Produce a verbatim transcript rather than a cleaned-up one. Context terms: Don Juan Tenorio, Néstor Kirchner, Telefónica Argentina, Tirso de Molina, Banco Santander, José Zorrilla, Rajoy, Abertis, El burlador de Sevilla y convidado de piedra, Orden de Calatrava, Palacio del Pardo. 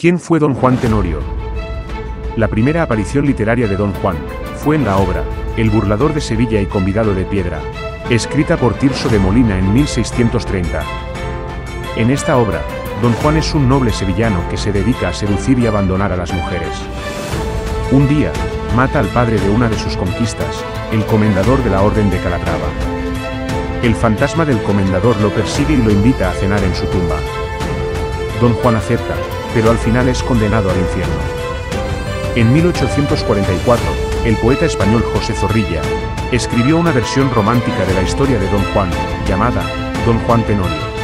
¿Quién fue Don Juan Tenorio? La primera aparición literaria de Don Juan fue en la obra El burlador de Sevilla y convidado de piedra, escrita por Tirso de Molina en mil seiscientos treinta. En esta obra, Don Juan es un noble sevillano que se dedica a seducir y abandonar a las mujeres. Un día, mata al padre de una de sus conquistas, el comendador de la Orden de Calatrava. El fantasma del comendador lo persigue y lo invita a cenar en su tumba. Don Juan acepta, pero al final es condenado al infierno. En mil ochocientos cuarenta y cuatro, el poeta español José Zorrilla escribió una versión romántica de la historia de Don Juan, llamada Don Juan Tenorio.